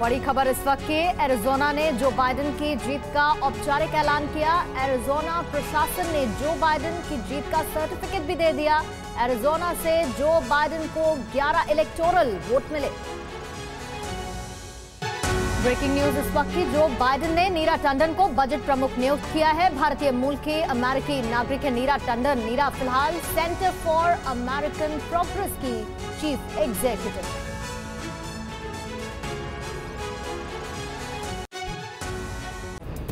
बड़ी खबर इस वक्त की। एरिजोना ने जो बाइडेन की जीत का औपचारिक ऐलान किया। एरिजोना प्रशासन ने जो बाइडेन की जीत का सर्टिफिकेट भी दे दिया। एरिजोना से जो बाइडेन को 11 इलेक्टोरल वोट मिले। ब्रेकिंग न्यूज इस वक्त की, जो बाइडेन ने नीरा टंडन को बजट प्रमुख नियुक्त किया है। भारतीय मूल के अमेरिकी नागरिक है नीरा टंडन। नीरा फिलहाल सेंटर फॉर अमेरिकन प्रोग्रेस की चीफ एग्जीक्यूटिव है।